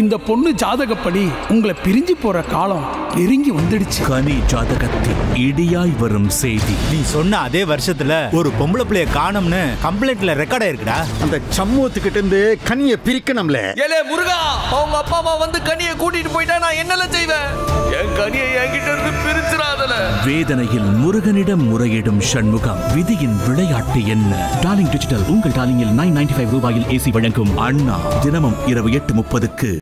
இந்த பொண்ணு ஜாதகப்படி உங்களை பிரிஞ்சு போற காலம் நெருங்கி வந்துடுச்சு. கனி ஜாதகத்தில் இடியாய் வரும் செய்தி. நீ சொன்ன அதே வருஷத்துல ஒரு பொம்பளை பிள்ளைய காணும்னு கம்ப்ளைண்ட்ல ரெக்கார்ட் ஆயிருக்குடா. அந்த சம்மூத்துக்கிட்ட இருந்து கனியை பிரிக்கணும்ல. ஏலே முருகா, அவங்க அப்பா அம்மா வந்து கனியை கூட்டிட்டு போயிட்டா நான் என்னெல்லாம் செய்வேன்? என் கனியை என்கிட்ட இருந்து பிரிச்சுறாதல. வேதனையில் முருகனிடம் முறையிடும் சண்முகம். விதியின் விளையாட்டு என்ன? டார்லிங் டிஜிட்டல் உங்கள் டார்லிங்கில் 995 ரூபாயில் ஏசி வழங்கும் அண்ணா. தினமும் இரவு 8:30க்கு.